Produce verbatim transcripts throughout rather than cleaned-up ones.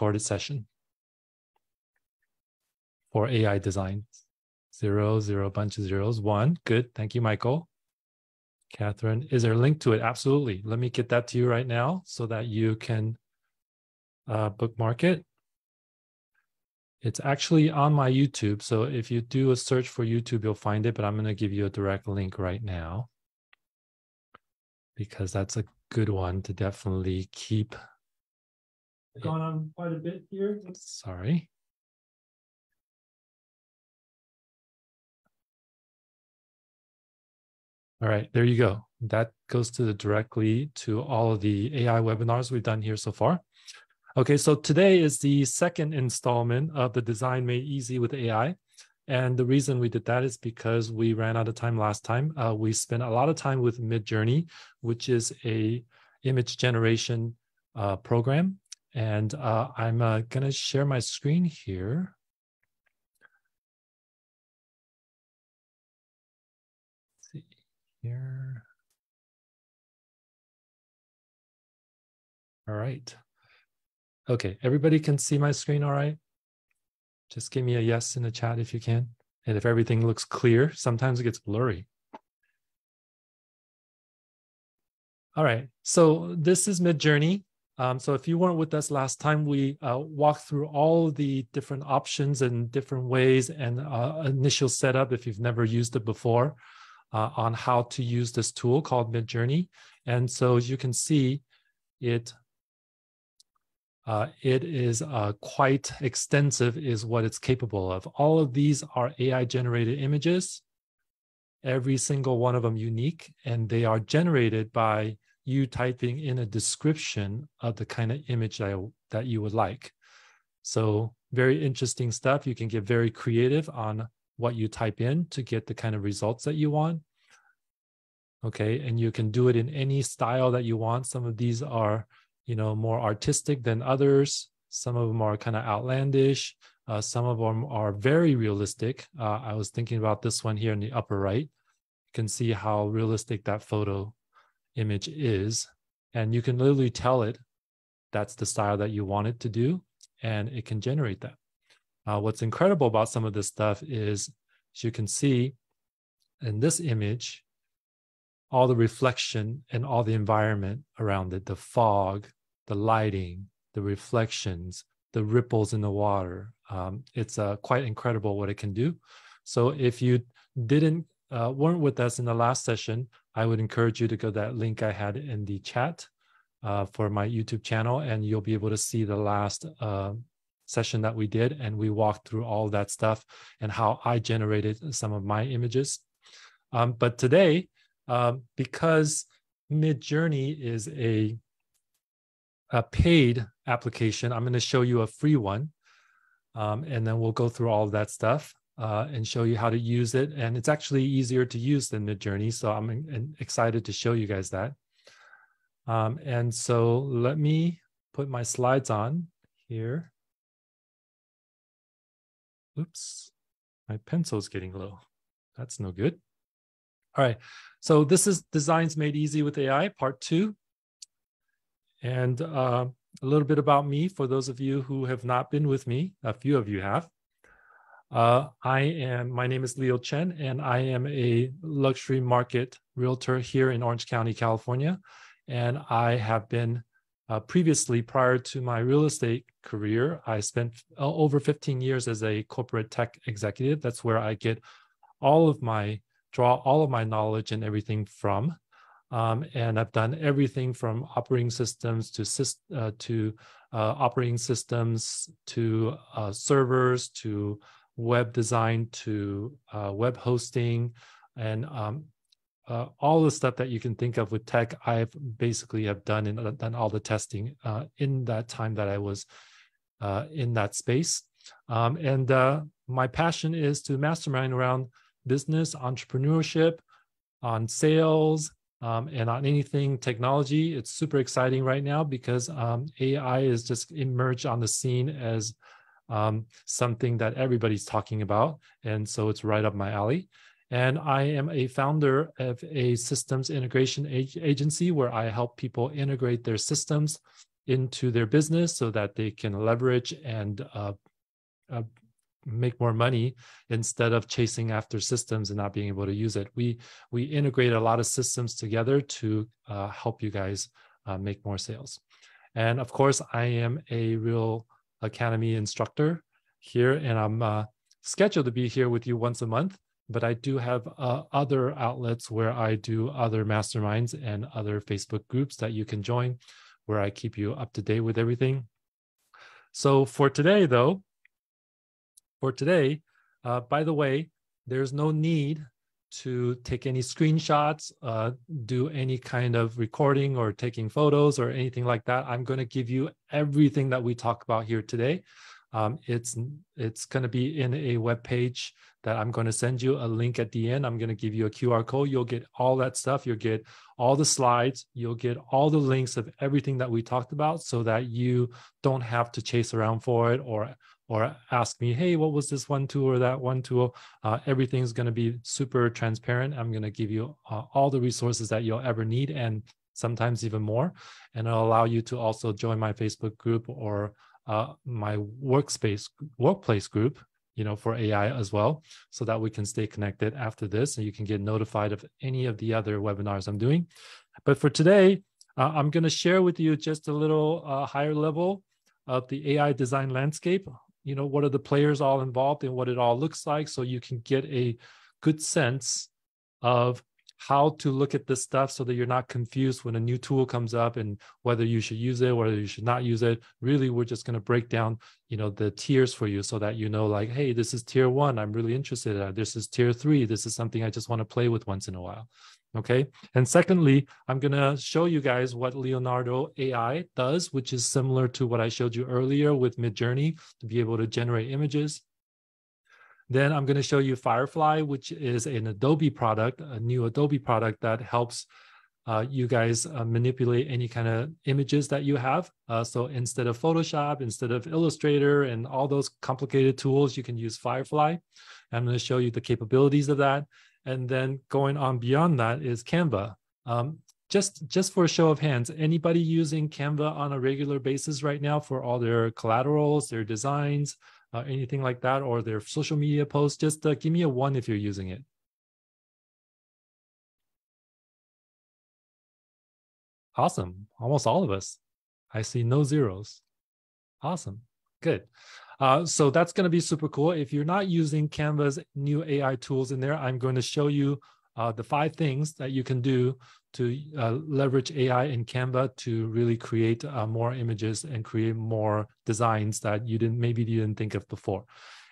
recorded session for A I design. Zero, zero, bunch of zeros. One, good. Thank you, Michael. Catherine, is there a link to it? Absolutely. Let me get that to you right now so that you can uh, bookmark it. It's actually on my YouTube. So if you do a search for YouTube, you'll find it, but I'm going to give you a direct link right now because that's a good one to definitely keep. It's gone on quite a bit here. Sorry. All right, there you go. That goes to the directly to all of the A I webinars we've done here so far. Okay, so today is the second installment of the Design Made Easy with A I. And the reason we did that is because we ran out of time last time. Uh, we spent a lot of time with Midjourney, which is a image generation uh, program. And uh, I'm uh, gonna share my screen here. Here. All right. Okay, everybody can see my screen, all right? Just give me a yes in the chat if you can. And if everything looks clear, sometimes it gets blurry. All right, so this is Midjourney. Um, so if you weren't with us last time, we uh, walked through all the different options and different ways and uh, initial setup if you've never used it before. Uh, on how to use this tool called Midjourney. And so as you can see, it, uh, it is uh, quite extensive is what it's capable of. All of these are A I-generated images, every single one of them unique, and they are generated by you typing in a description of the kind of image that, that you would like. So very interesting stuff. You can get very creative on what you type in to get the kind of results that you want. Okay, and you can do it in any style that you want. Some of these are, you know, more artistic than others. Some of them are kind of outlandish. Uh, some of them are very realistic. Uh, I was thinking about this one here in the upper right. You can see how realistic that photo image is. And you can literally tell it that's the style that you want it to do, and it can generate that. Uh, what's incredible about some of this stuff is, as you can see in this image, all the reflection and all the environment around it, the fog, the lighting, the reflections, the ripples in the water. Um, it's uh, quite incredible what it can do. So if you didn't, uh, weren't with us in the last session, I would encourage you to go to that link I had in the chat uh, for my YouTube channel, and you'll be able to see the last uh, session that we did, and we walked through all that stuff and how I generated some of my images. Um, but today, um, because Midjourney is a, a paid application, I'm going to show you a free one, um, and then we'll go through all of that stuff uh, and show you how to use it. And it's actually easier to use than Midjourney, so I'm excited to show you guys that. Um, and so let me put my slides on here. Oops, my pencil's getting low. That's no good. All right, so this is Designs Made Easy with A I, part two. And uh, a little bit about me, for those of you who have not been with me, a few of you have. Uh, I am, my name is Leo Chen, and I am a luxury market realtor here in Orange County, California. And I have been Uh, previously, prior to my real estate career, I spent over fifteen years as a corporate tech executive. That's where I get all of my, draw all of my knowledge and everything from. Um, and I've done everything from operating systems to, uh, to uh, operating systems, to uh, servers, to web design, to uh, web hosting, and um, Uh, all the stuff that you can think of with tech, I've basically have done and done all the testing uh, in that time that I was uh, in that space. Um, and uh, my passion is to mastermind around business, entrepreneurship, on sales, um, and on anything technology. It's super exciting right now because um, A I is just emerged on the scene as um, something that everybody's talking about. And so it's right up my alley. And I am a founder of a systems integration agency where I help people integrate their systems into their business so that they can leverage and uh, uh, make more money instead of chasing after systems and not being able to use it. We we integrate a lot of systems together to uh, help you guys uh, make more sales. And of course, I am a Real Academy instructor here, and I'm uh, scheduled to be here with you once a month, but I do have uh, other outlets where I do other masterminds and other Facebook groups that you can join, where I keep you up to date with everything. So for today though, for today, uh, by the way, there's no need to take any screenshots, uh, do any kind of recording or taking photos or anything like that. I'm going to give you everything that we talk about here today. Um, it's it's going to be in a web page that I'm going to send you a link at the end. I'm going to give you a Q R code. You'll get all that stuff. You'll get all the slides. You'll get all the links of everything that we talked about so that you don't have to chase around for it or or ask me, hey, what was this one tool or that one tool? Uh, everything's going to be super transparent. I'm going to give you uh, all the resources that you'll ever need and sometimes even more. And it'll allow you to also join my Facebook group or uh, my workspace workplace group, you know, for A I as well, so that we can stay connected after this and you can get notified of any of the other webinars I'm doing. But for today, uh, I'm going to share with you just a little uh, higher level of the A I design landscape. You know, what are the players all involved and what it all looks like, so you can get a good sense of how to look at this stuff so that you're not confused when a new tool comes up and whether you should use it, whether you should not use it. Really, we're just going to break down, you know, the tiers for you so that you know, like, hey, this is tier one, I'm really interested in. This is tier three. This is something I just want to play with once in a while. Okay. And secondly, I'm going to show you guys what Leonardo A I does, which is similar to what I showed you earlier with Midjourney to be able to generate images. Then I'm going to show you Firefly, which is an Adobe product, a new Adobe product that helps uh, you guys uh, manipulate any kind of images that you have. Uh, so instead of Photoshop, instead of Illustrator and all those complicated tools, you can use Firefly. I'm going to show you the capabilities of that. And then going on beyond that is Canva. Um, just, just for a show of hands, anybody using Canva on a regular basis right now for all their collaterals, their designs, uh, anything like that, or their social media posts? Just uh, give me a one if you're using it. Awesome. Almost all of us. I see no zeros. Awesome. Good. Uh, so that's going to be super cool. If you're not using Canva's new A I tools in there, I'm going to show you uh, the five things that you can do to uh, leverage A I in Canva to really create uh, more images and create more designs that you didn't, maybe you didn't think of before.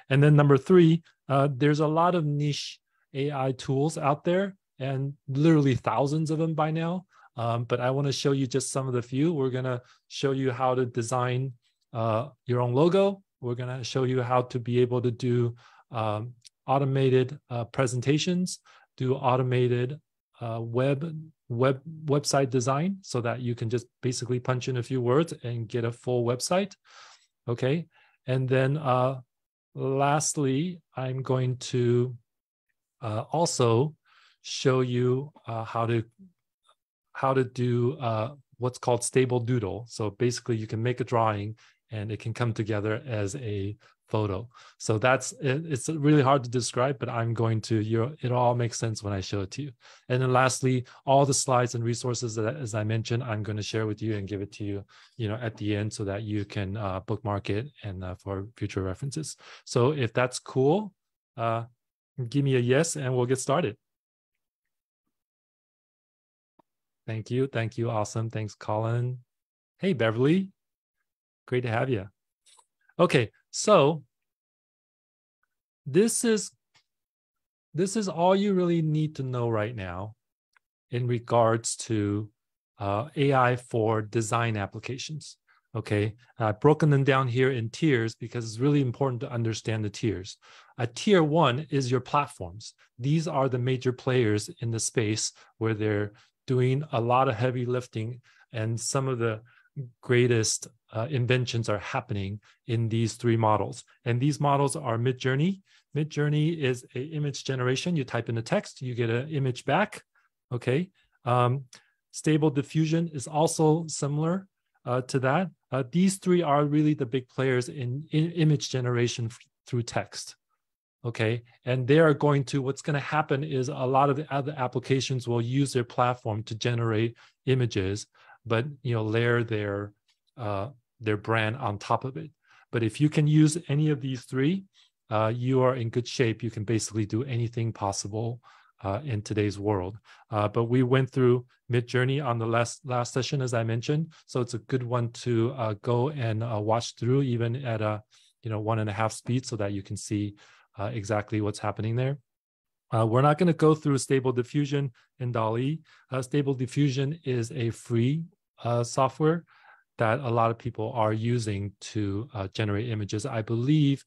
And then number three, uh, there's a lot of niche A I tools out there and literally thousands of them by now. Um, but I want to show you just some of the few. We're going to show you how to design uh, your own logo. We're going to show you how to be able to do um, automated uh, presentations, do automated uh, web, web website design so that you can just basically punch in a few words and get a full website. Okay. And then uh, lastly, I'm going to uh, also show you uh, how to, how to do uh, what's called Stable Doodle. So basically you can make a drawing and it can come together as a photo. So that's, it, it's really hard to describe, but I'm going to, you're, it all makes sense when I show it to you. And then lastly, all the slides and resources that, as I mentioned, I'm going to share with you and give it to you, you know, at the end so that you can uh, bookmark it and uh, for future references. So if that's cool, uh, give me a yes and we'll get started. Thank you. Thank you. Awesome. Thanks, Colin. Hey, Beverly. Great to have you. Okay, so this is this is all you really need to know right now in regards to uh, A I for design applications. Okay, I've broken them down here in tiers because it's really important to understand the tiers. A tier one is your platforms. These are the major players in the space where they're doing a lot of heavy lifting, and some of the greatest uh, inventions are happening in these three models. And these models are Midjourney. Midjourney is an image generation. You type in a text, you get an image back. Okay. Um, Stable Diffusion is also similar uh, to that. Uh, these three are really the big players in, in image generation through text. Okay, and they are going to, what's going to happen is a lot of the other applications will use their platform to generate images, but you know, layer their uh, their brand on top of it. But if you can use any of these three, uh, you are in good shape. You can basically do anything possible uh, in today's world. Uh, but we went through Midjourney on the last last session, as I mentioned, so it's a good one to uh, go and uh, watch through, even at a you know one and a half speed, so that you can see Uh, exactly what's happening there. Uh, we're not going to go through Stable Diffusion and DALL-E. Uh, Stable Diffusion is a free uh, software that a lot of people are using to uh, generate images. I believe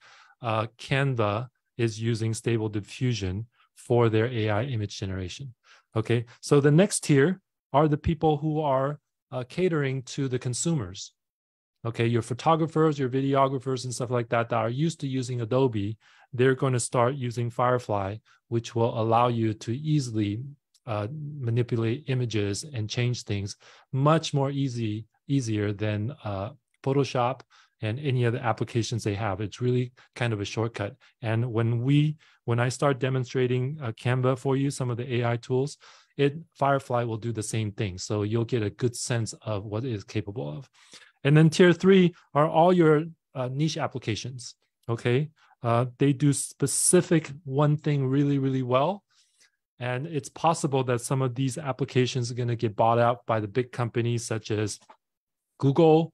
uh, Canva is using Stable Diffusion for their A I image generation. Okay, so the next tier are the people who are uh, catering to the consumers. Okay, your photographers, your videographers, and stuff like that that are used to using Adobe, they're going to start using Firefly, which will allow you to easily uh, manipulate images and change things much more easy, easier than uh, Photoshop and any other applications they have. It's really kind of a shortcut. And when we, when I start demonstrating uh, Canva for you, some of the A I tools, it Firefly will do the same thing. So you'll get a good sense of what it is capable of. And then tier three are all your uh, niche applications, okay? Uh, they do specific one thing really, really well. And it's possible that some of these applications are going to get bought out by the big companies such as Google,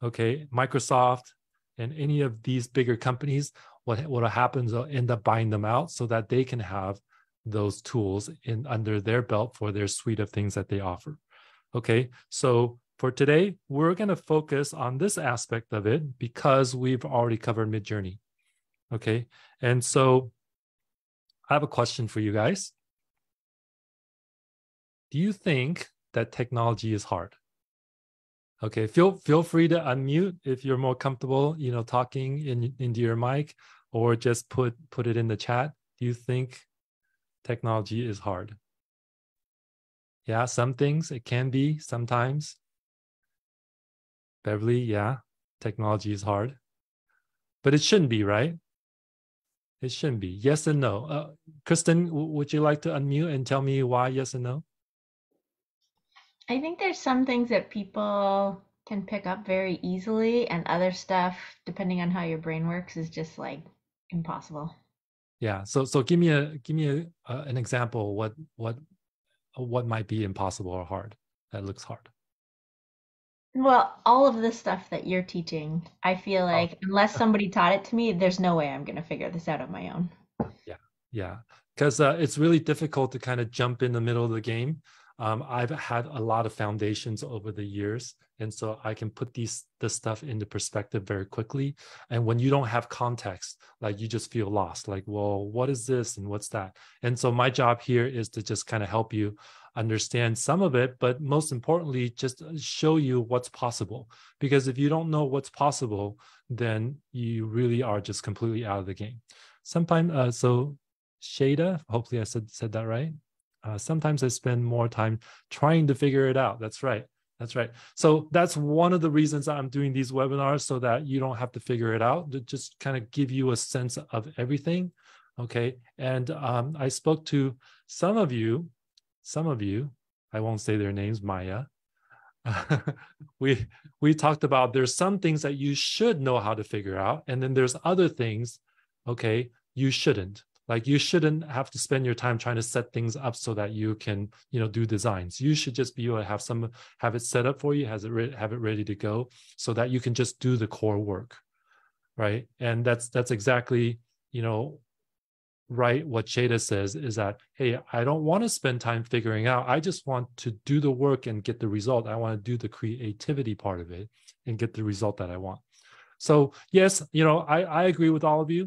okay, Microsoft, and any of these bigger companies. What, what happens, they'll end up buying them out so that they can have those tools in under their belt for their suite of things that they offer, okay? So for today, we're going to focus on this aspect of it because we've already covered Midjourney. Okay, and so I have a question for you guys. Do you think that technology is hard? Okay, feel feel free to unmute if you're more comfortable, you know, talking in, into your mic, or just put put it in the chat. Do you think technology is hard? Yeah, some things it can be sometimes. Beverly, yeah, technology is hard, but it shouldn't be, right? It shouldn't be. Yes and no. Uh, Kristen, would you like to unmute and tell me why yes and no? I think there's some things that people can pick up very easily, and other stuff, depending on how your brain works, is just like impossible. Yeah. So, so give me a give me a, uh, an example. What what what might be impossible or hard that looks hard? Well, all of the stuff that you're teaching, I feel like oh. unless somebody taught it to me, there's no way I'm going to figure this out on my own. Yeah, yeah, because uh, it's really difficult to kind of jump in the middle of the game. Um, I've had a lot of foundations over the years, and so I can put these this stuff into perspective very quickly. And when you don't have context, like you just feel lost, like, well, what is this and what's that? And so my job here is to just kind of help you understand some of it, but most importantly, just show you what's possible. Because if you don't know what's possible, then you really are just completely out of the game. Sometimes, uh, so Shada, hopefully I said, said that right. Uh, sometimes I spend more time trying to figure it out. That's right. That's right. So that's one of the reasons I'm doing these webinars, so that you don't have to figure it out, to just kind of give you a sense of everything. Okay. And um, I spoke to some of you Some of you, I won't say their names, Maya, we we talked about there's some things that you should know how to figure out. And then there's other things, okay, you shouldn't. Like you shouldn't have to spend your time trying to set things up so that you can, you know, do designs. You should just be able to have some, have it set up for you, has it have it ready to go so that you can just do the core work, right? And that's that's exactly, you know, right, what Shada says is that, hey, I don't want to spend time figuring out. I just want to do the work and get the result. I want to do the creativity part of it and get the result that I want. So yes, you know, I, I agree with all of you.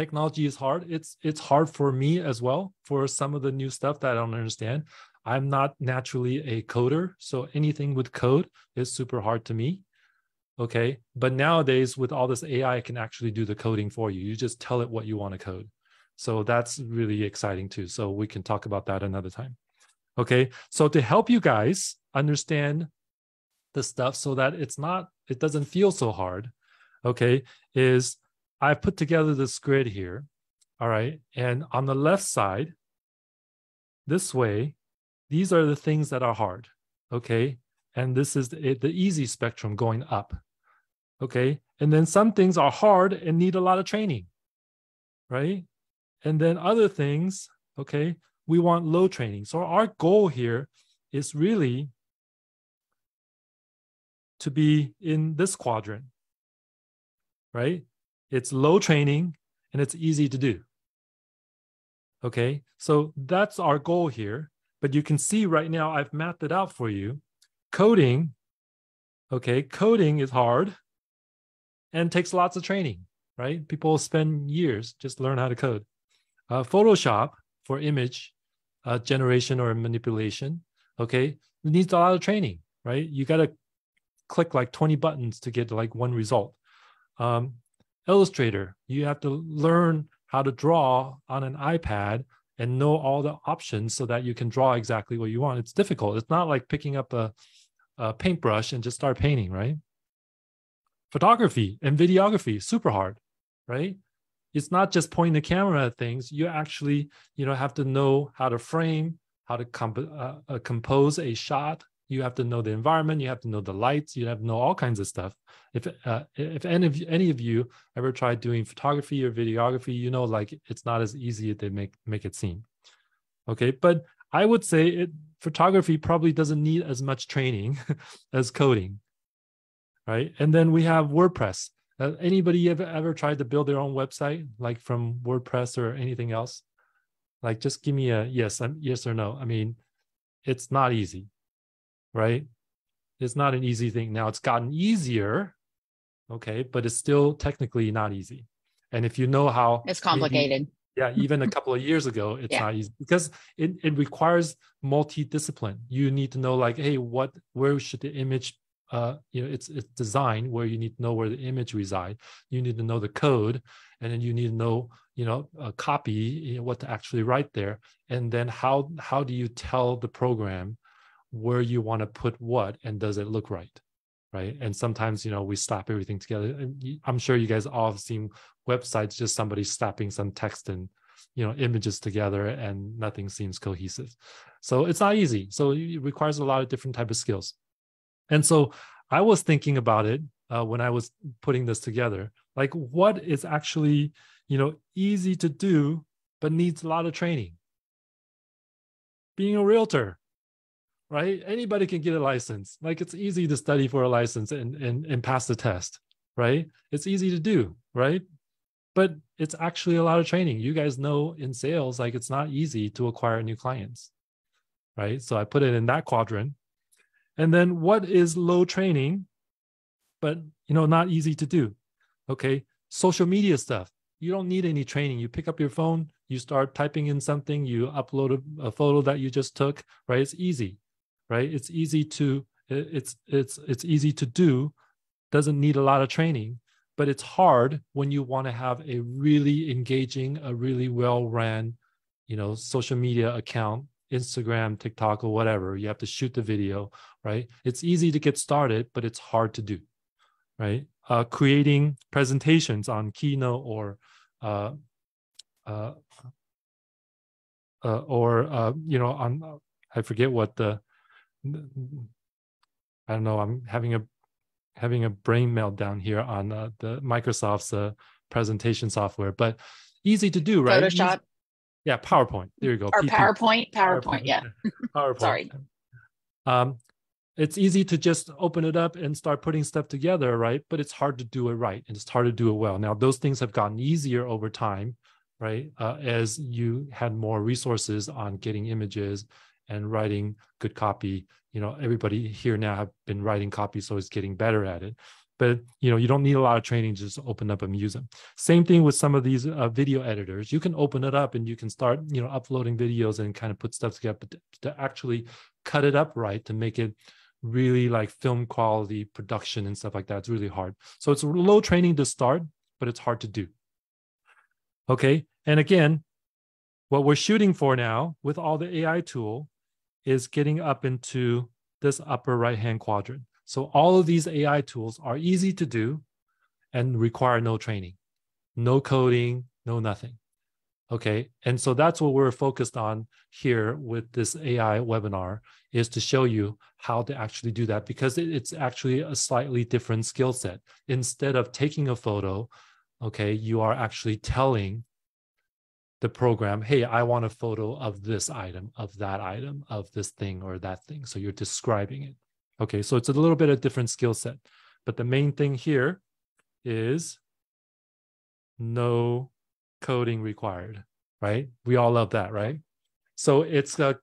Technology is hard. It's it's hard for me as well for some of the new stuff that I don't understand. I'm not naturally a coder, so anything with code is super hard to me. Okay, but nowadays with all this A I, it can actually do the coding for you. You just tell it what you want to code. So that's really exciting too. So we can talk about that another time. Okay, so to help you guys understand the stuff so that it's not, it doesn't feel so hard, okay, is I put together this grid here, all right? And on the left side, this way, these are the things that are hard, okay? And this is the, the easy spectrum going up, okay? And then some things are hard and need a lot of training, right? And then other things, okay, we want low training. So our goal here is really to be in this quadrant, right? It's low training and it's easy to do, okay? So that's our goal here. But you can see right now, I've mapped it out for you. Coding, okay, coding is hard and takes lots of training, right? People spend years just learn how to code. Uh, Photoshop for image uh, generation or manipulation, okay, it needs a lot of training, right? You got to click like twenty buttons to get like one result. Um, Illustrator, you have to learn how to draw on an iPad and know all the options so that you can draw exactly what you want. It's difficult. It's not like picking up a, a paintbrush and just start painting, right? Photography and videography, super hard, right? It's not just pointing the camera at things. You actually, you know, have to know how to frame, how to comp uh, uh, compose a shot. You have to know the environment. You have to know the lights. You have to know all kinds of stuff. If uh, if any of you, any of you ever tried doing photography or videography, you know, like it's not as easy as they make make it seem. Okay, but I would say it, photography probably doesn't need as much training as coding, right? And then we have WordPress. Uh, anybody ever, ever tried to build their own website, like from WordPress or anything else? Like, just give me a yes, um, yes or no. I mean, it's not easy, right? It's not an easy thing. Now it's gotten easier, okay, but it's still technically not easy. And if you know how- It's complicated. Maybe, yeah, even a couple of years ago, it's yeah. not easy because it, it requires multidiscipline. You need to know like, hey, what, where should the image Uh, you know, it's it's design where you need to know where the image reside. You need to know the code, and then you need to know, you know, a copy, you know, what to actually write there, and then how how do you tell the program where you want to put what, and does it look right, right? And sometimes, you know, we slap everything together. And I'm sure you guys all have seen websites just somebody slapping some text and, you know, images together, and nothing seems cohesive. So it's not easy. So it requires a lot of different types of skills. And so I was thinking about it uh, when I was putting this together, like what is actually, you know, easy to do, but needs a lot of training? Being a realtor, right? Anybody can get a license. Like it's easy to study for a license and, and, and pass the test, right? It's easy to do, right? But it's actually a lot of training. You guys know in sales, like it's not easy to acquire new clients, right? So I put it in that quadrant. And then what is low training, but, you know, not easy to do? Okay, social media stuff. You don't need any training. You pick up your phone, you start typing in something, you upload a, a photo that you just took, right? It's easy, right? It's easy to, it's, it's, it's easy to do, doesn't need a lot of training, but it's hard when you want to have a really engaging, a really well-run, you know, social media account, Instagram, TikTok, or whatever. You have to shoot the video, right? It's easy to get started, but it's hard to do, right? Uh, creating presentations on Keynote or, uh, uh, uh, or uh, you know, on I forget what the, I don't know. I'm having a having a brain meltdown here on uh, the Microsoft's uh, presentation software, but easy to do, right? Photoshop. Easy Yeah, PowerPoint. There you go. Or P P. PowerPoint, PowerPoint, PowerPoint, yeah. PowerPoint. Sorry. Um, it's easy to just open it up and start putting stuff together, right? But it's hard to do it right, and it's hard to do it well. Now, those things have gotten easier over time, right? Uh, as you had more resources on getting images and writing good copy. You know, everybody here now have been writing copy, so it's getting better at it. But, you know, you don't need a lot of training, just open up and use them. Same thing with some of these uh, video editors. You can open it up and you can start, you know, uploading videos and kind of put stuff together, but to, to actually cut it up right, to make it really like film quality production and stuff like that, it's really hard. So it's low training to start, but it's hard to do. Okay. And again, what we're shooting for now with all the A I tool is getting up into this upper right-hand quadrant. So all of these A I tools are easy to do and require no training, no coding, no nothing. Okay, and so that's what we're focused on here with this A I webinar, is to show you how to actually do that, because it's actually a slightly different skill set. Instead of taking a photo, okay, you are actually telling the program, hey, I want a photo of this item, of that item, of this thing or that thing. So you're describing it. Okay, so it's a little bit of different skill set, but the main thing here is no coding required, right? We all love that, right? So it's a,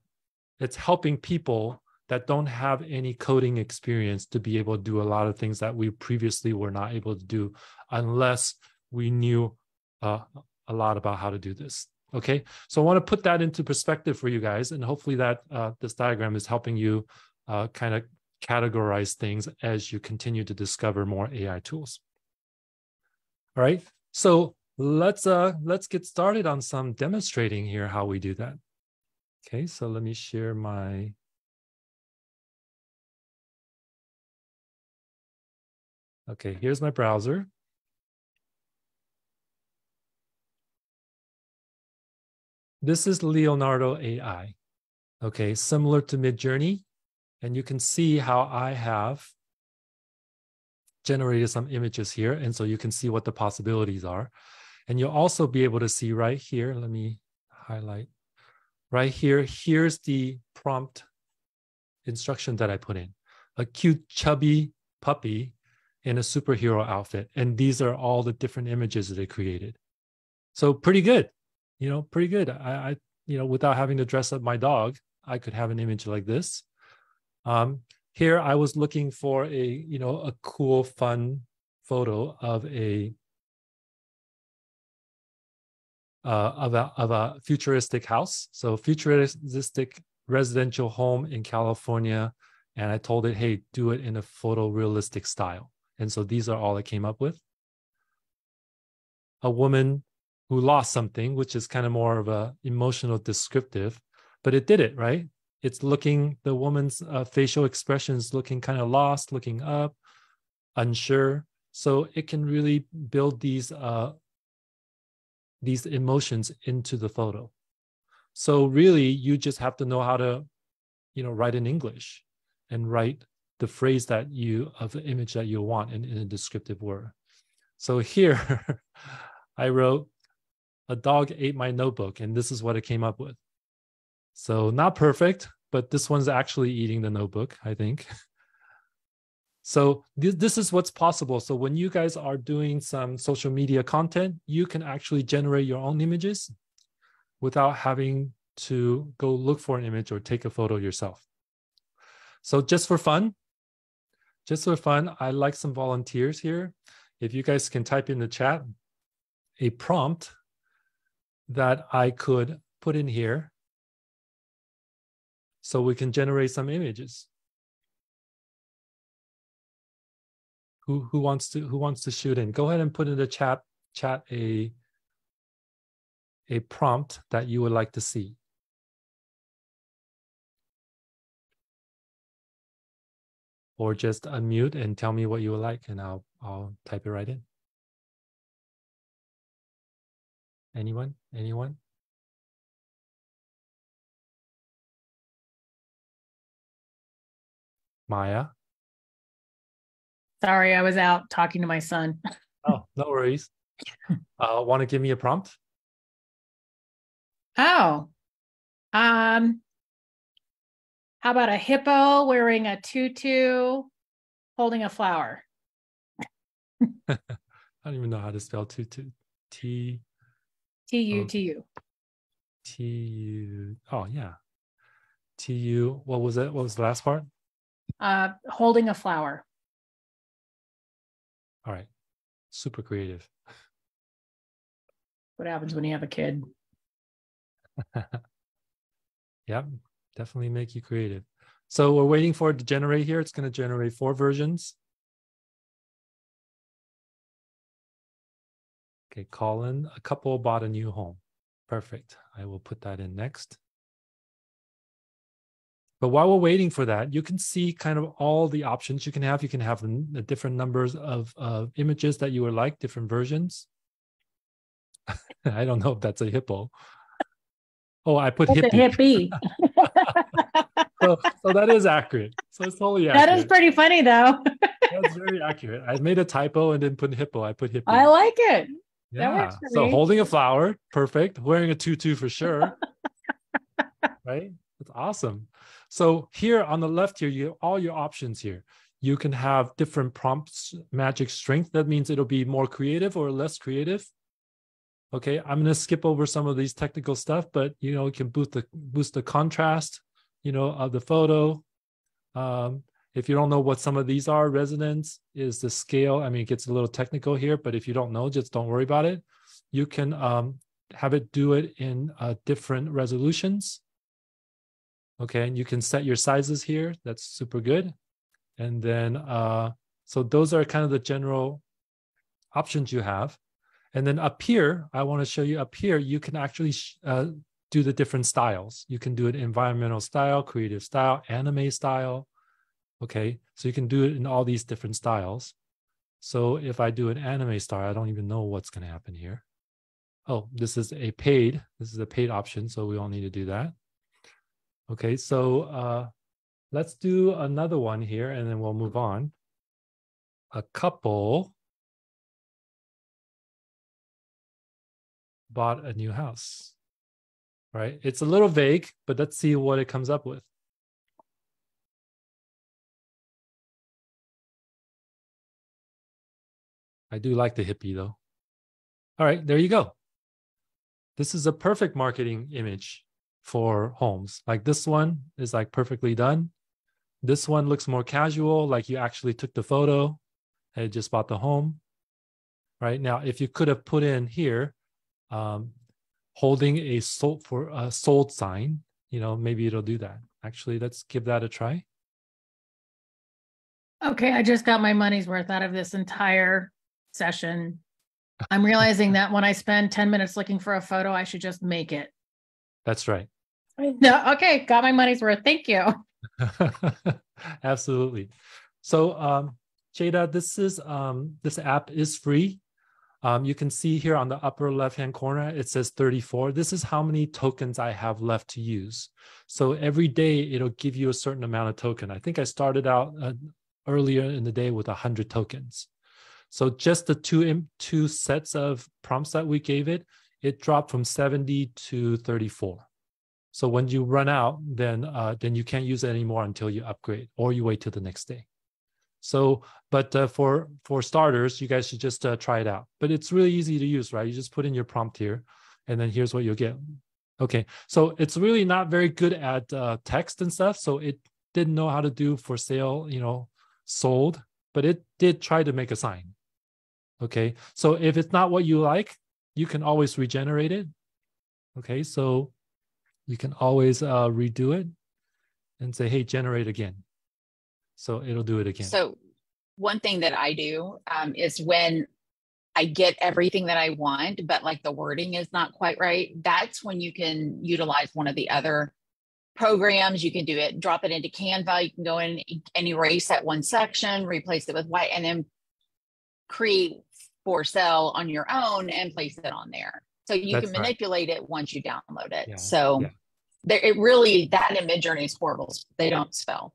it's helping people that don't have any coding experience to be able to do a lot of things that we previously were not able to do unless we knew uh, a lot about how to do this, okay? So I want to put that into perspective for you guys, and hopefully that uh, this diagram is helping you uh, kind of categorize things as you continue to discover more A I tools. All right, so Let's uh let's get started on some demonstrating here how we do that. Okay, so let me share my okay, here's my browser. This is Leonardo A I. Okay, similar to Midjourney, and you can see how I have generated some images here, and so you can see what the possibilities are. And you'll also be able to see right here, let me highlight, right here, here's the prompt instruction that I put in. A cute chubby puppy in a superhero outfit. And these are all the different images that it created. So pretty good, you know, pretty good. I, I you know, without having to dress up my dog, I could have an image like this. Um, here I was looking for a, you know, a cool, fun photo of a Uh, of, a, of a futuristic house. So futuristic residential home in California. And I told it, hey, do it in a photorealistic style. And so these are all I came up with. A woman who lost something, which is kind of more of an emotional descriptive, but it did it, right? It's looking, the woman's uh, facial expressions looking kind of lost, looking up, unsure. So it can really build these uh, these emotions into the photo. So really, you just have to know how to, you know, write in English and write the phrase that you, of the image that you want in, in a descriptive word. So here, I wrote, a dog ate my notebook, and this is what it came up with. So not perfect, but this one's actually eating the notebook, I think. So th this is what's possible. So when you guys are doing some social media content, you can actually generate your own images without having to go look for an image or take a photo yourself. So just for fun, just for fun, I'd like some volunteers here. If you guys can type in the chat a prompt that I could put in here so we can generate some images. Who, who wants to who wants to shoot in? Go ahead and put in the chat chat a a prompt that you would like to see. Or just unmute and tell me what you would like, and I'll I'll type it right in. Anyone? Anyone? Maya? Sorry, I was out talking to my son. Oh, no worries. Uh, want to give me a prompt? Oh, um, how about a hippo wearing a tutu, holding a flower? I don't even know how to spell tutu. T. T U T U. T U. Oh yeah. T U. What was it? What was the last part? Uh, holding a flower. All right. Super creative. What happens when you have a kid? Yep. Definitely make you creative. So we're waiting for it to generate here. It's going to generate four versions. Okay. Colin, a couple bought a new home. Perfect. I will put that in next. But while we're waiting for that, you can see kind of all the options you can have. You can have the different numbers of uh, images that you would like, different versions. I don't know if that's a hippo. Oh, I put hippie. hippie. so, so that is accurate. So it's totally accurate. That is pretty funny, though. That's very accurate. I made a typo and didn't put hippo. I put hippie. I like it. Yeah. That works for so me. Holding a flower, perfect. Wearing a tutu for sure. Right? That's awesome. So here on the left here, you have all your options here. You can have different prompts, magic strength. That means it'll be more creative or less creative. Okay, I'm going to skip over some of these technical stuff, but you know, you can boost the boost the contrast, you know, of the photo. Um, if you don't know what some of these are, resonance is the scale. I mean, it gets a little technical here, but if you don't know, just don't worry about it. You can um, have it do it in uh, different resolutions. Okay, and you can set your sizes here. That's super good. And then, uh, so those are kind of the general options you have. And then up here, I want to show you up here, you can actually uh, do the different styles. You can do it environmental style, creative style, anime style. Okay, so you can do it in all these different styles. So if I do an anime style, I don't even know what's going to happen here. Oh, this is a paid, this is a paid option, so we don't need to do that. Okay, so uh, let's do another one here, and then we'll move on. A couple bought a new house, right? It's a little vague, but let's see what it comes up with. I do like the hippie though. All right, there you go. This is a perfect marketing image for homes. Like this one is like perfectly done. This one looks more casual, like you actually took the photo and just bought the home, right? Now, if you could have put in here, Um, holding a sold for a sold sign, you know, maybe it'll do that. Actually, let's give that a try. Okay, I just got my money's worth out of this entire session. I'm realizing that when I spend ten minutes looking for a photo, I should just make it. That's right. No, okay, got my money's worth. Thank you. Absolutely. So, um, Jada, this is um, this app is free. Um, you can see here on the upper left-hand corner, it says thirty-four. This is how many tokens I have left to use. So every day, it'll give you a certain amount of token. I think I started out uh, earlier in the day with one hundred tokens. So just the two, two sets of prompts that we gave it, it dropped from seventy to thirty-four. So when you run out, then, uh, then you can't use it anymore until you upgrade or you wait till the next day. So, but uh, for, for starters, you guys should just uh, try it out. But it's really easy to use, right? You just put in your prompt here, and then here's what you'll get. Okay, so it's really not very good at uh, text and stuff, so it didn't know how to do for sale, you know, sold, but it did try to make a sign. Okay, so if it's not what you like, you can always regenerate it. Okay, so you can always uh, redo it and say, hey, generate again. So it'll do it again. So one thing that I do um, is when I get everything that I want, but like the wording is not quite right, that's when you can utilize one of the other programs. You can do it, drop it into Canva. You can go in and erase that one section, replace it with white, and then create for sale on your own and place it on there. So you that's can manipulate right. it once you download it. Yeah. So yeah. There, it really, that in Midjourney is horrible. They don't spell.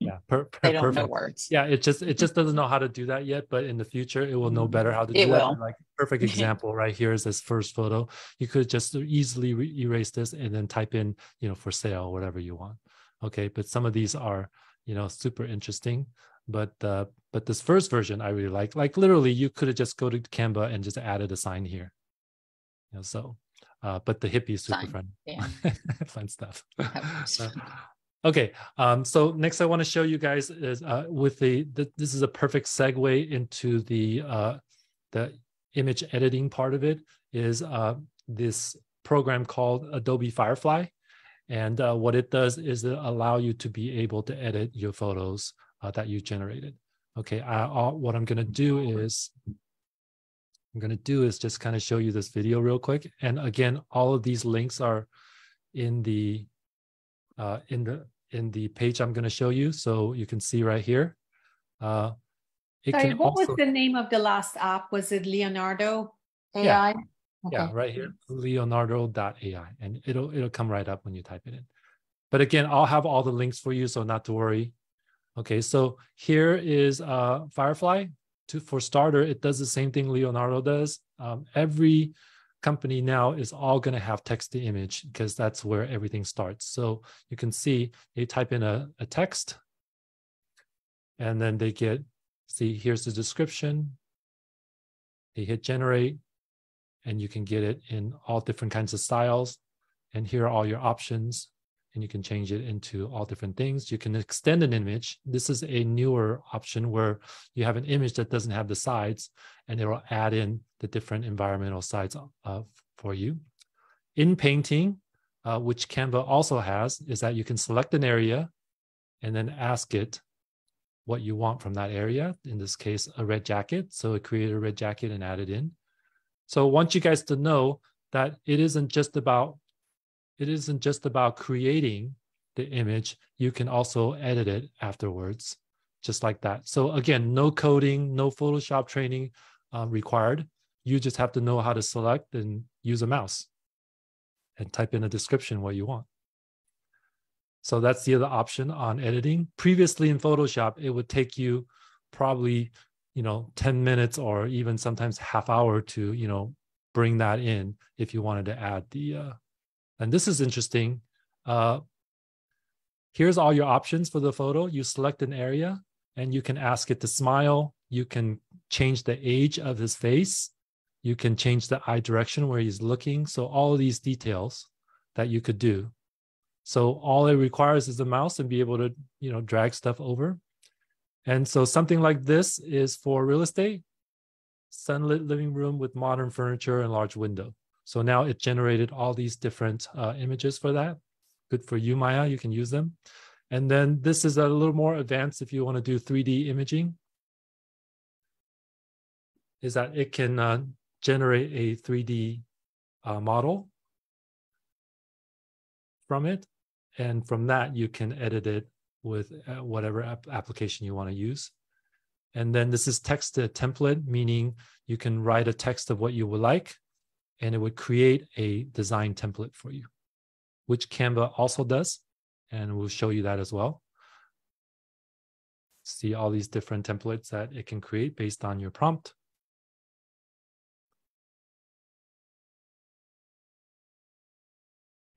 Yeah, per, per, they don't perfect. Know words. Yeah, it just it just doesn't know how to do that yet. But in the future, it will know better how to do it that. Will. Like perfect example right here is this first photo. You could just easily erase this and then type in, you know, for sale, whatever you want. Okay, but some of these are, you know, super interesting. But uh, but this first version I really like. Like literally, you could have just go to Canva and just added a sign here. You know, so, uh, but the hippie is super sign. Fun. Yeah. Fun stuff. uh, Okay, um, so next I want to show you guys is uh, with the, the, this is a perfect segue into the, uh, the image editing part of it is uh, this program called Adobe Firefly. And uh, what it does is it allow you to be able to edit your photos uh, that you generated. Okay, I, uh, what I'm gonna do is, I'm gonna do is just kind of show you this video real quick. And again, all of these links are in the, uh, in the, in the page I'm going to show you. So you can see right here. Uh, it Sorry, can what also... was the name of the last app? Was it Leonardo A I? Yeah, okay. Yeah, right here, Leonardo dot A I. And it'll, it'll come right up when you type it in. But again, I'll have all the links for you, so not to worry. Okay, so here is uh, Firefly. To, for starter, it does the same thing Leonardo does. Um, every company now is all going to have text to image because that's where everything starts. So you can see they type in a, a text and then they get, see, here's the description. They hit generate and you can get it in all different kinds of styles. And here are all your options and you can change it into all different things. You can extend an image. This is a newer option where you have an image that doesn't have the sides and it will add in the different environmental sides uh, for you. In painting, uh, which Canva also has, is that you can select an area and then ask it what you want from that area. In this case, a red jacket. So it created a red jacket and added in. So I want you guys to know that it isn't just about It isn't just about creating the image. You can also edit it afterwards, just like that. So again, no coding, no Photoshop training um, required. You just have to know how to select and use a mouse and type in a description what you want. So that's the other option on editing. Previously in Photoshop, it would take you probably, you know, ten minutes or even sometimes half hour to, you know, bring that in if you wanted to add the... Uh, And this is interesting. Uh, here's all your options for the photo. You select an area and you can ask it to smile. You can change the age of his face. You can change the eye direction where he's looking. So all of these details that you could do. So all it requires is a mouse and be able to, you know, drag stuff over. And so something like this is for real estate, sunlit living room with modern furniture and large window. So now it generated all these different uh, images for that. Good for you, Maya, you can use them. And then this is a little more advanced if you want to do three D imaging, is that it can uh, generate a three D uh, model from it. And from that, you can edit it with whatever ap- application you want to use. And then this is text to template, meaning you can write a text of what you would like, and it would create a design template for you, which Canva also does. And we'll show you that as well. See all these different templates that it can create based on your prompt.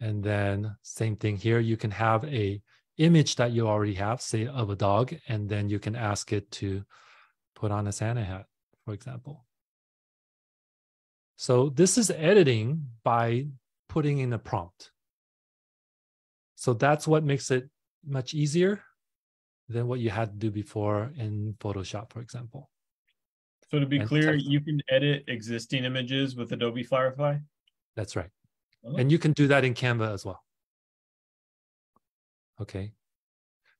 And then same thing here. You can have a image that you already have, say of a dog, and then you can ask it to put on a Santa hat, for example. So this is editing by putting in a prompt. So that's what makes it much easier than what you had to do before in Photoshop, for example. So to be and clear, you can edit existing images with Adobe Firefly? That's right. Oh. And you can do that in Canva as well. Okay.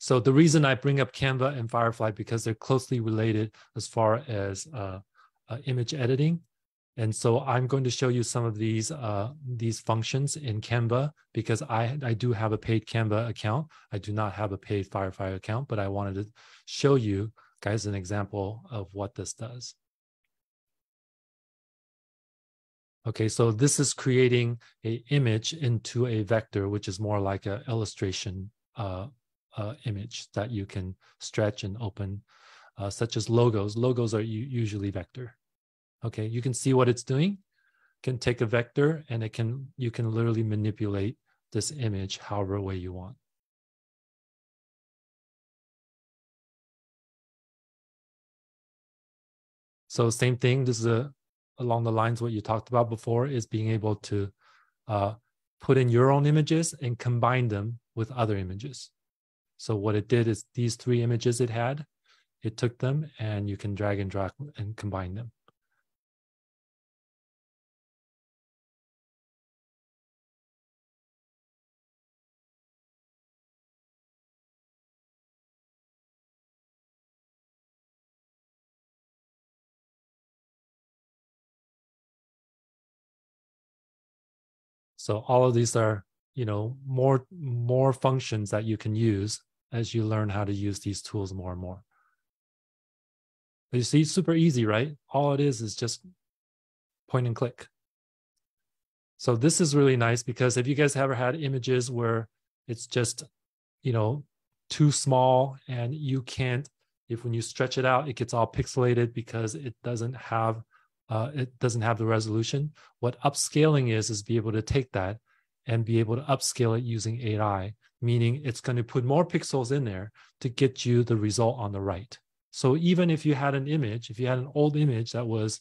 So the reason I bring up Canva and Firefly because they're closely related as far as uh, uh, image editing. And so I'm going to show you some of these uh, these functions in Canva because I, I do have a paid Canva account. I do not have a paid Firefly account, but I wanted to show you guys an example of what this does. Okay, so this is creating an image into a vector, which is more like an illustration uh, uh, image that you can stretch and open, uh, such as logos. Logos are usually vector. Okay, you can see what it's doing. It can take a vector and it can you can literally manipulate this image however way you want. So same thing, this is a, along the lines of what you talked about before, is being able to uh, put in your own images and combine them with other images. So what it did is these three images it had, it took them and you can drag and drop and combine them. So all of these are you know, more, more functions that you can use as you learn how to use these tools more and more. But you see, it's super easy, right? All it is is just point and click. So this is really nice, because if you guys have ever had images where it's just, you know, too small and you can't, if when you stretch it out, it gets all pixelated because it doesn't have, uh, it doesn't have the resolution. What upscaling is, is be able to take that and be able to upscale it using A I, meaning it's going to put more pixels in there to get you the result on the right. So even if you had an image, if you had an old image that was,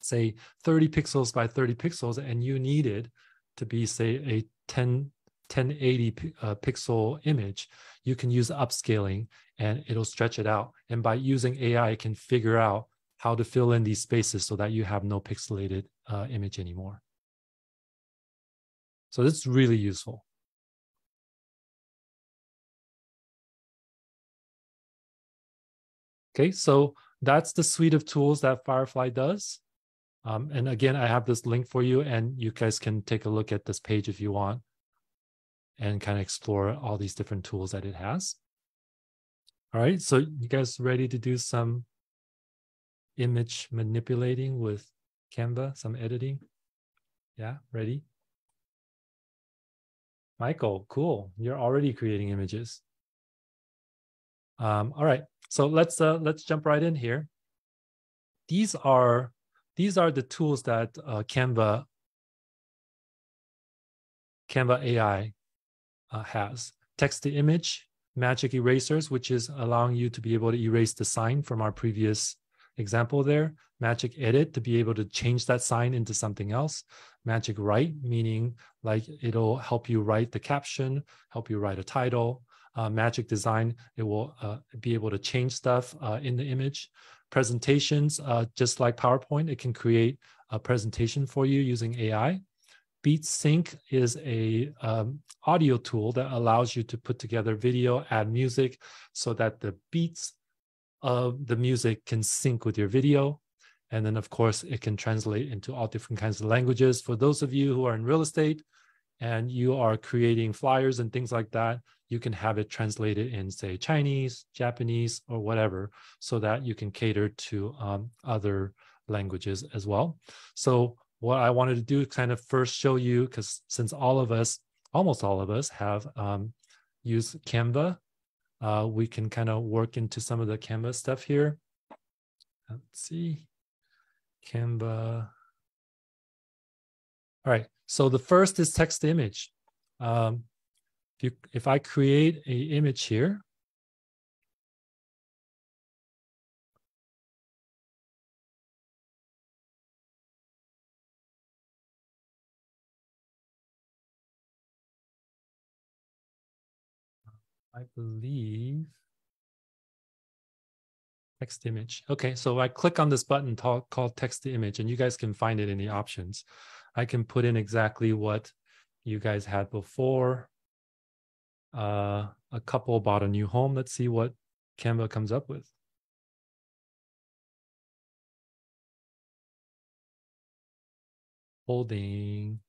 say, thirty pixels by thirty pixels, and you needed to be, say, a ten, ten eighty uh, pixel image, you can use upscaling and it'll stretch it out. And by using A I, it can figure out how to fill in these spaces so that you have no pixelated uh, image anymore. So this is really useful. Okay, so that's the suite of tools that Firefly does. Um, and again, I have this link for you, and you guys can take a look at this page if you want and kind of explore all these different tools that it has. All right, so you guys ready to do some image manipulating with Canva, some editing? Yeah, ready? Michael, cool. You're already creating images. Um, all right. So let's uh, let's jump right in here. These are these are the tools that uh, Canva Canva A I uh, has: text to image, magic erasers, which is allowing you to be able to erase the sign from our previous example there; magic edit, to be able to change that sign into something else; magic write, meaning like it'll help you write the caption, help you write a title; Uh, magic design, it will uh, be able to change stuff uh, in the image; presentations, uh, just like PowerPoint, it can create a presentation for you using A I. Beat Sync is a um, audio tool that allows you to put together video, add music, so that the beats of the music can sync with your video. And then, of course, it can translate into all different kinds of languages. For those of you who are in real estate and you are creating flyers and things like that, you can have it translated in, say, Chinese, Japanese, or whatever, so that you can cater to um, other languages as well. So what I wanted to do is kind of first show you, because since all of us, almost all of us, have um, used Canva, uh, we can kind of work into some of the Canva stuff here. Let's see, Canva. All right, so the first is text to image. Um, If, you, if I create an image here, I believe text image. Okay, so I click on this button called text to image, and you guys can find it in the options. I can put in exactly what you guys had before. Uh, a couple bought a new home. Let's see what Canva comes up with. Holding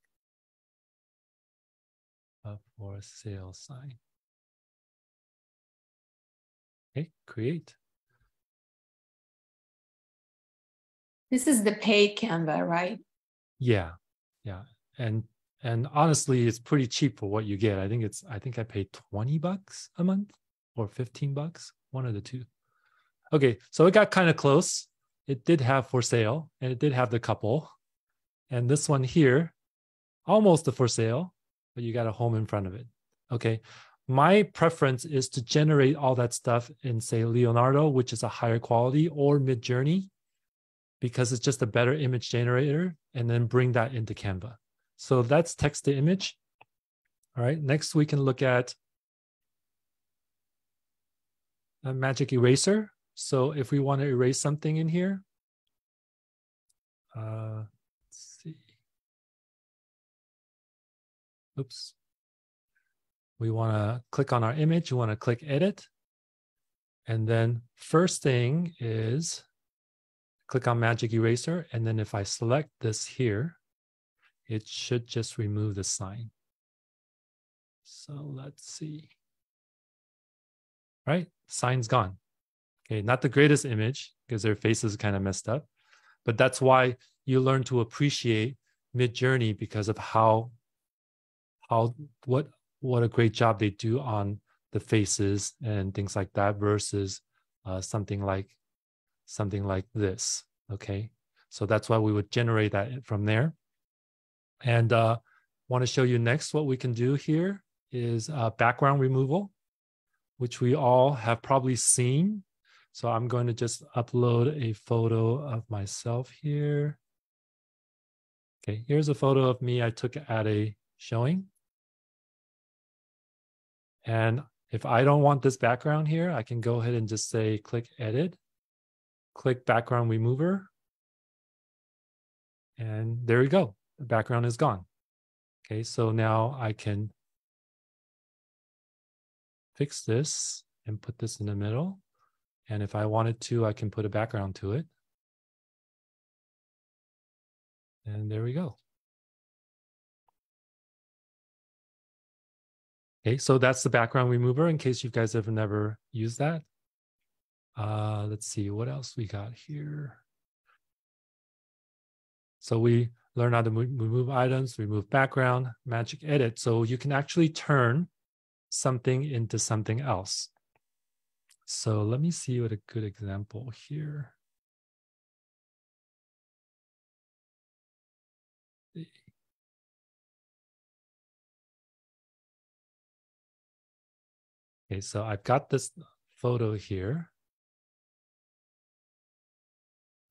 up for a sale sign. Okay, create. This is the paid Canva, right? Yeah, yeah. And And honestly, it's pretty cheap for what you get. I think it's, I think I paid twenty bucks a month or fifteen bucks, one of the two. Okay, so it got kind of close. It did have for sale, and it did have the couple. And this one here, almost the for sale, but you got a home in front of it. Okay, my preference is to generate all that stuff in, say, Leonardo, which is a higher quality, or Midjourney, because it's just a better image generator, and then bring that into Canva. So that's text to image. All right, next we can look at a magic eraser. So if we want to erase something in here, uh, let's see. Oops. We want to click on our image. You want to click edit. And then first thing is click on magic eraser. And then if I select this here, it should just remove the sign. So let's see. All right, sign's gone. Okay, not the greatest image because their face is kind of messed up, but that's why you learn to appreciate Midjourney because of how, how what what a great job they do on the faces and things like that versus uh, something like something like this. Okay, so that's why we would generate that from there. And uh, want to show you next what we can do here is uh, background removal, which we all have probably seen. So I'm going to just upload a photo of myself here. Okay, here's a photo of me I took at a showing. And if I don't want this background here, I can go ahead and just say, click edit, click background remover. And there you go, the background is gone. Okay, so now I can fix this and put this in the middle. And if I wanted to, I can put a background to it. And there we go. Okay, so that's the background remover in case you guys have never used that. Uh, let's see what else we got here. So we learn how to remove items, remove background, magic edit. So you can actually turn something into something else. So let me see what a good example here. Okay, so I've got this photo here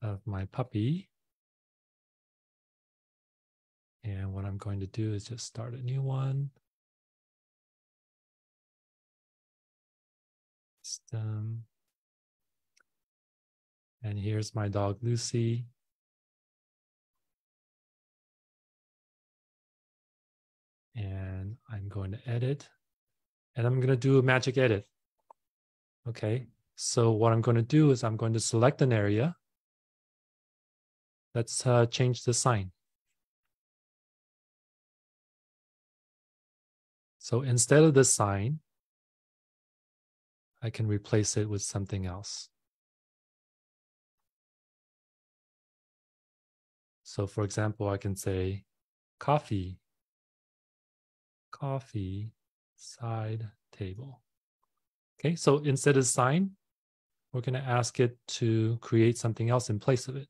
of my puppy. And what I'm going to do is just start a new one. Um, and here's my dog, Lucy. And I'm going to edit. And I'm going to do a magic edit. Okay, so what I'm going to do is I'm going to select an area. Let's uh, change the sign. So instead of the sign, I can replace it with something else. So for example, I can say coffee, coffee side table. Okay, so instead of sign, we're going to ask it to create something else in place of it.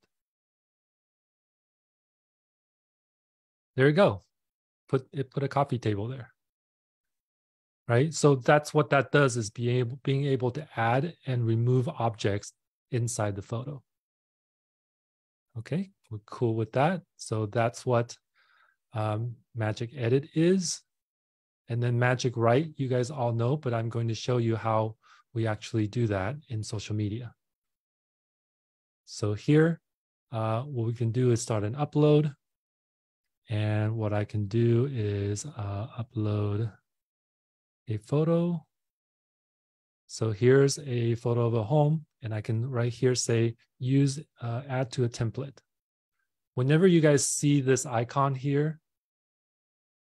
There you go. Put it put a coffee table there. Right, so that's what that does is being able, being able to add and remove objects inside the photo. Okay, we're cool with that. So that's what um, magic edit is. And then magic write, you guys all know, but I'm going to show you how we actually do that in social media. So here, uh, what we can do is start an upload. And what I can do is uh, upload a photo. So here's a photo of a home, and I can right here say use uh, add to a template. Whenever you guys see this icon here,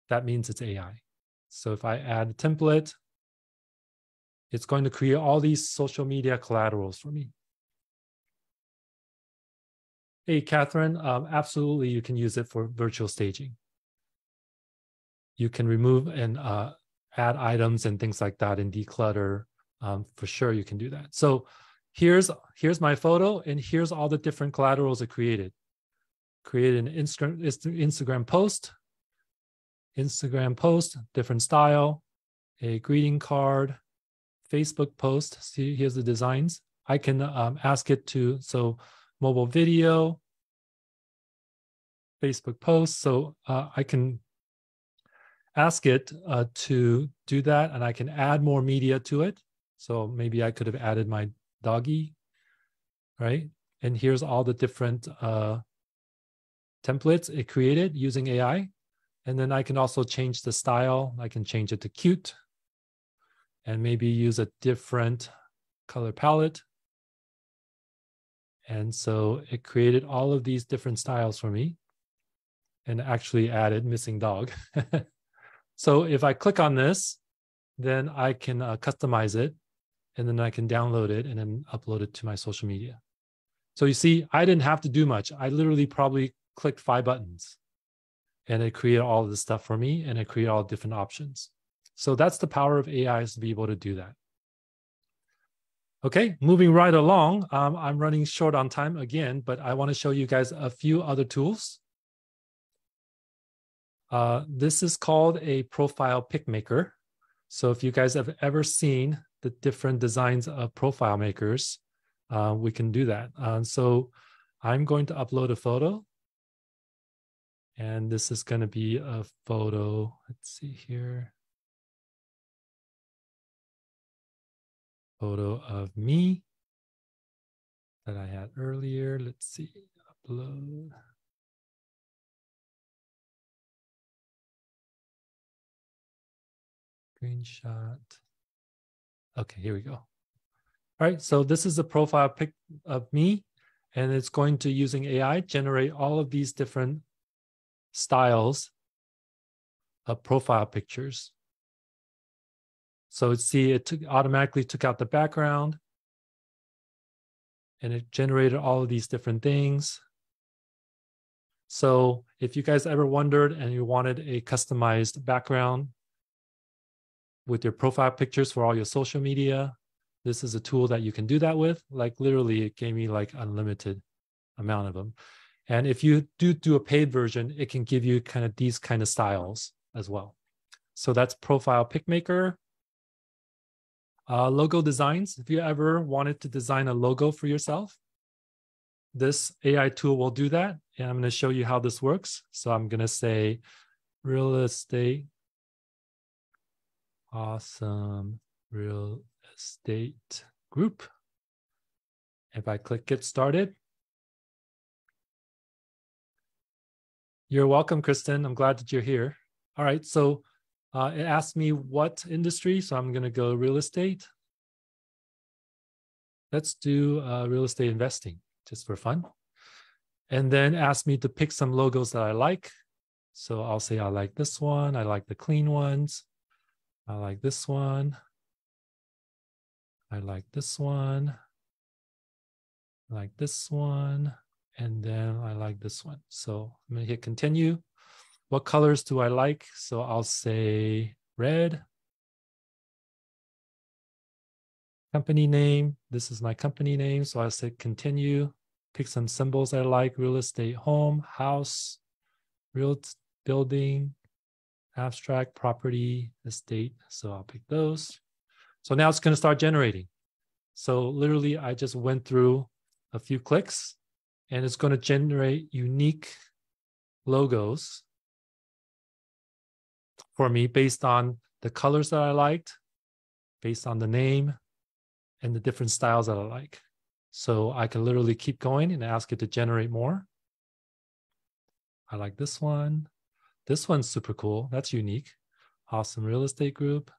that means it's A I. So if I add a template, it's going to create all these social media collaterals for me. Hey, Catherine, um, absolutely, you can use it for virtual staging. You can remove and uh, add items and things like that and declutter, um, for sure you can do that. So here's, here's my photo and here's all the different collaterals it created. Created an Instagram, Instagram post, Instagram post, different style, a greeting card, Facebook post, see here's the designs. I can um, ask it to, so mobile video, Facebook post, so uh, I can ask it uh, to do that, and I can add more media to it. So maybe I could have added my doggy, right? And here's all the different uh, templates it created using A I. And then I can also change the style. I can change it to cute and maybe use a different color palette. And so it created all of these different styles for me and actually added missing dog. So if I click on this, then I can uh, customize it, and then I can download it and then upload it to my social media. So you see, I didn't have to do much. I literally probably clicked five buttons and it created all of this stuff for me, and it created all different options. So that's the power of A I, is to be able to do that. Okay, moving right along, um, I'm running short on time again, but I wanna show you guys a few other tools. Uh, this is called a profile pick maker. So if you guys have ever seen the different designs of profile makers, uh, we can do that. Uh, so I'm going to upload a photo. And this is going to be a photo. Let's see here. Photo of me that I had earlier. Let's see, upload. Screenshot. Okay, here we go. All right, so this is a profile pic of me, and it's going to, using A I, generate all of these different styles of profile pictures. So see, it took, automatically took out the background, and it generated all of these different things. So if you guys ever wondered and you wanted a customized background with your profile pictures for all your social media, this is a tool that you can do that with. Like literally, it gave me like unlimited amount of them. And if you do do a paid version, it can give you kind of these kind of styles as well. So that's Profile Pick Maker. Uh, logo designs. If you ever wanted to design a logo for yourself, this A I tool will do that. And I'm going to show you how this works. So I'm going to say real estate. Awesome real estate group. If I click get started. You're welcome, Kristen. I'm glad that you're here. All right, so uh, it asked me what industry, so I'm gonna go real estate. Let's do uh, real estate investing, just for fun. And then asked me to pick some logos that I like. So I'll say I like this one, I like the clean ones, I like this one, I like this one, I like this one, and then I like this one. So I'm gonna hit continue. What colors do I like? So I'll say red. Company name, this is my company name. So I said continue, pick some symbols I like, real estate, home, house, real building, abstract, property, estate. So I'll pick those. So now it's gonna start generating. So literally I just went through a few clicks, and it's going to generate unique logos for me based on the colors that I liked, based on the name, and the different styles that I like. So I can literally keep going and ask it to generate more. I like this one. This one's super cool. That's unique. Awesome real estate group.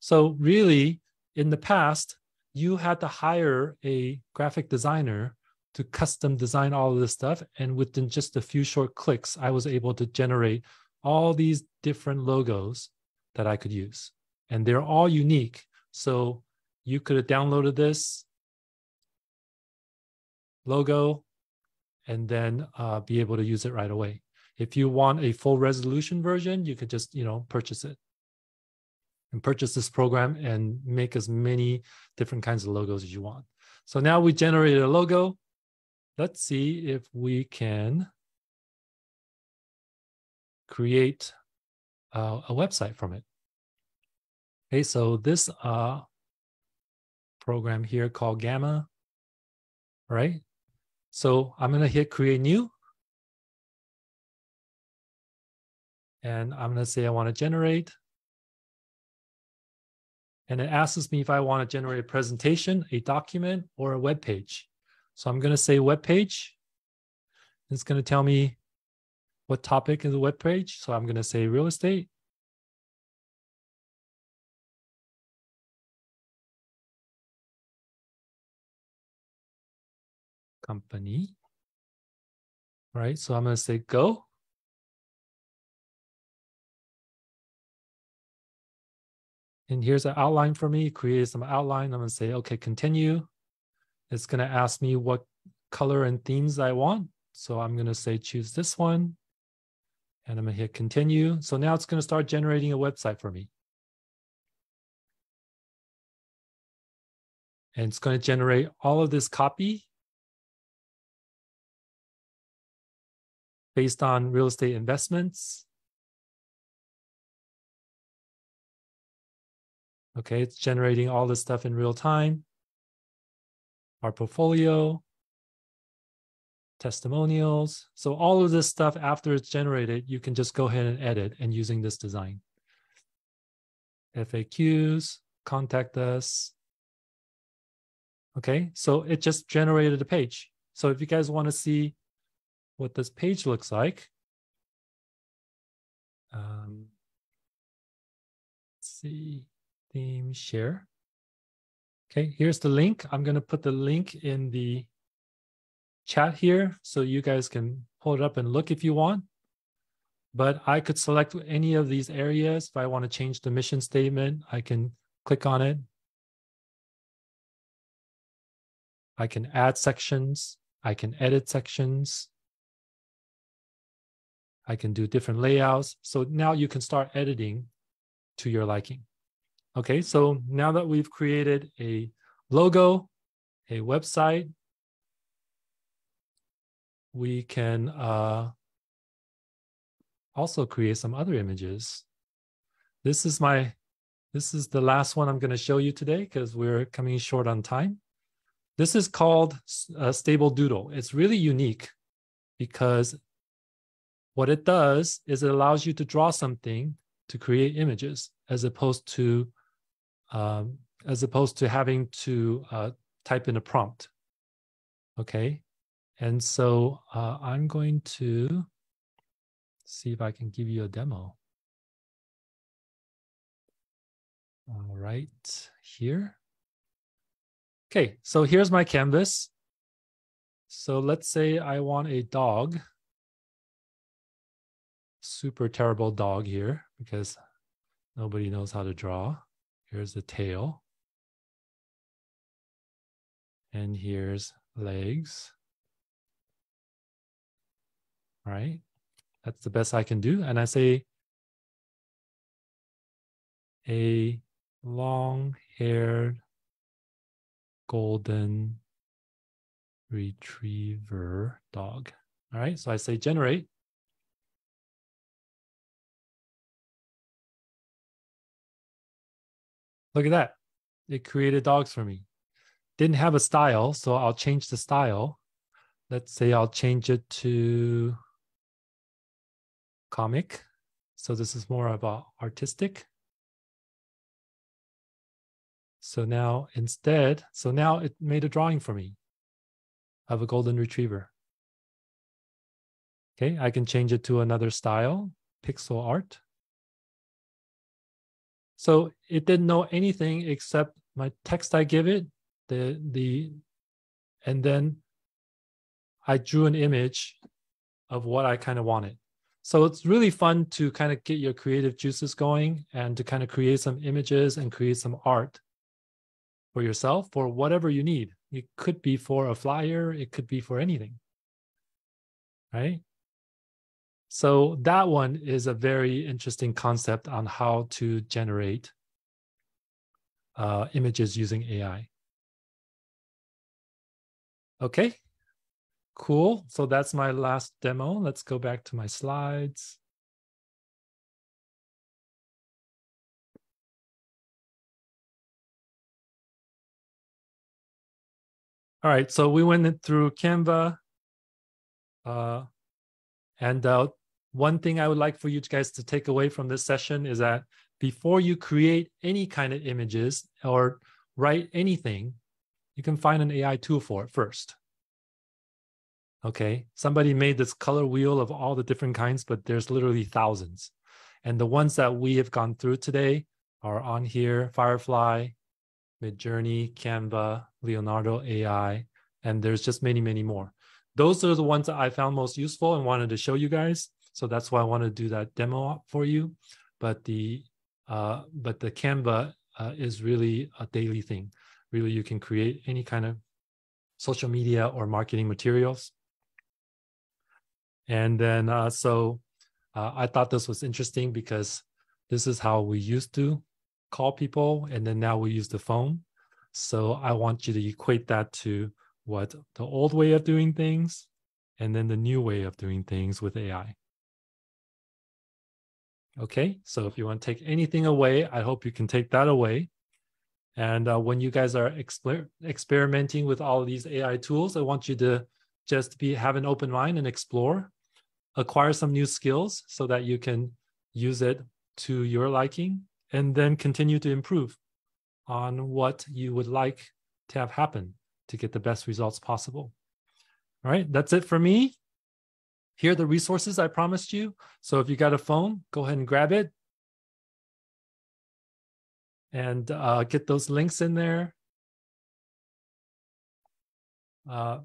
So really, in the past, you had to hire a graphic designer to custom design all of this stuff. And within just a few short clicks, I was able to generate all these different logos that I could use. And they're all unique. So you could have downloaded this logo and then uh, be able to use it right away. If you want a full resolution version, you could just, you know, purchase it and purchase this program and make as many different kinds of logos as you want. So now we generated a logo. Let's see if we can create uh, a website from it. Okay, so this uh, program here called Gamma, right? So I'm gonna hit create new. And I'm gonna say I wanna generate. And it asks me if I wanna generate a presentation, a document, or a web page. So I'm going to say web page. It's going to tell me what topic is the web page. So I'm going to say real estate. Company. All right. So I'm going to say go. And here's an outline for me, create some outline. I'm gonna say, okay, continue. It's gonna ask me what color and themes I want. So I'm gonna say, choose this one. And I'm gonna hit continue. So now it's gonna start generating a website for me. And it's gonna generate all of this copy based on real estate investments. Okay, it's generating all this stuff in real time. Our portfolio, testimonials. So all of this stuff after it's generated, you can just go ahead and edit and using this design. F A Qs, contact us. Okay, so it just generated a page. So if you guys want to see what this page looks like, um, let's see. Theme share. Okay, here's the link. I'm going to put the link in the chat here so you guys can pull it up and look if you want. But I could select any of these areas. If I want to change the mission statement, I can click on it. I can add sections. I can edit sections. I can do different layouts. So now you can start editing to your liking. Okay, so now that we've created a logo, a website, we can uh, also create some other images. This is my, this is the last one I'm going to show you today because we're coming short on time. This is called uh, Stable Doodle. It's really unique because what it does is it allows you to draw something to create images as opposed to Um, as opposed to having to uh, type in a prompt. Okay, and so uh, I'm going to see if I can give you a demo. All right, here. Okay, so here's my canvas. So let's say I want a dog. Super terrible dog here because nobody knows how to draw. Here's the tail, and here's legs, all right? That's the best I can do. And I say a long-haired golden retriever dog, all right? So I say generate. Look at that. It created dogs for me. Didn't have a style, so I'll change the style. Let's say I'll change it to comic. So this is more of a artistic. So now instead, so now it made a drawing for me of a golden retriever. Okay, I can change it to another style, pixel art. So it didn't know anything except my text I give it, the the, and then I drew an image of what I kind of wanted. So it's really fun to kind of get your creative juices going and to kind of create some images and create some art for yourself for whatever you need. It could be for a flyer, it could be for anything, right? So that one is a very interesting concept on how to generate uh, images using A I. Okay, cool. So that's my last demo. Let's go back to my slides. All right, so we went through Canva. Uh, and uh, One thing I would like for you guys to take away from this session is that before you create any kind of images or write anything, you can find an A I tool for it first. Okay, somebody made this color wheel of all the different kinds, but there's literally thousands. And the ones that we have gone through today are on here, Firefly, Midjourney, Canva, Leonardo A I, and there's just many, many more. Those are the ones that I found most useful and wanted to show you guys. So that's why I want to do that demo for you. But the uh, but the Canva uh, is really a daily thing. Really, you can create any kind of social media or marketing materials. And then, uh, so uh, I thought this was interesting because this is how we used to call people, and then now we use the phone. So I want you to equate that to what the old way of doing things and then the new way of doing things with A I. Okay, so if you want to take anything away, I hope you can take that away. And uh, when you guys are exper experimenting with all of these A I tools, I want you to just be have an open mind and explore, acquire some new skills so that you can use it to your liking, and then continue to improve on what you would like to have happen to get the best results possible. All right, that's it for me. Here are the resources I promised you. So if you got a phone, go ahead and grab it and uh, get those links in there. Uh,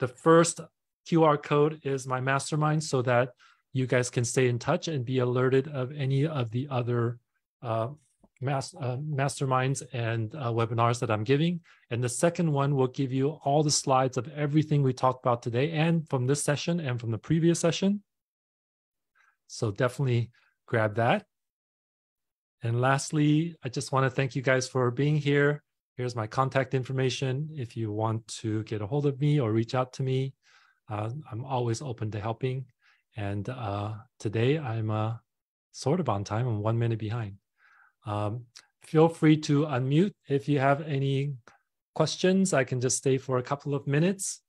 the first Q R code is my mastermind so that you guys can stay in touch and be alerted of any of the other uh, Mas, uh, masterminds and uh, webinars that I'm giving. And the second one will give you all the slides of everything we talked about today and from this session and from the previous session. So definitely grab that. And lastly, I just want to thank you guys for being here. Here's my contact information. If you want to get a hold of me or reach out to me, uh, I'm always open to helping. And uh, today I'm uh, sort of on time. I'm one minute behind. Um, feel free to unmute if you have any questions. I can just stay for a couple of minutes.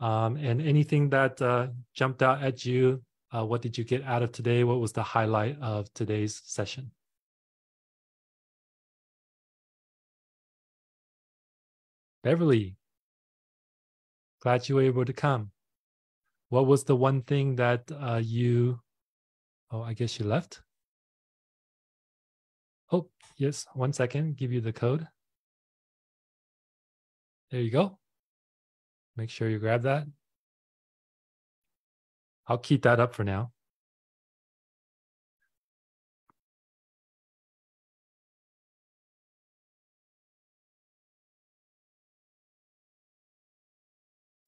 Um, and anything that uh, jumped out at you, uh, what did you get out of today? What was the highlight of today's session? Beverly, glad you were able to come. What was the one thing that uh, you, oh, I guess you left? Oh, yes, one second, give you the code. There you go. Make sure you grab that. I'll keep that up for now.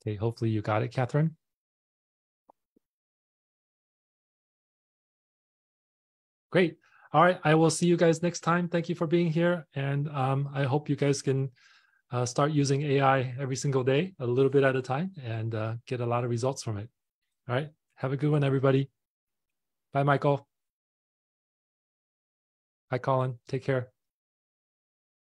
Okay, hopefully you got it, Catherine. Great. All right, I will see you guys next time. Thank you for being here. And um, I hope you guys can uh, start using A I every single day, a little bit at a time, and uh, get a lot of results from it. All right, have a good one, everybody. Bye, Michael. Bye, Colin. Take care.